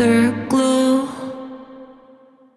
afterglow.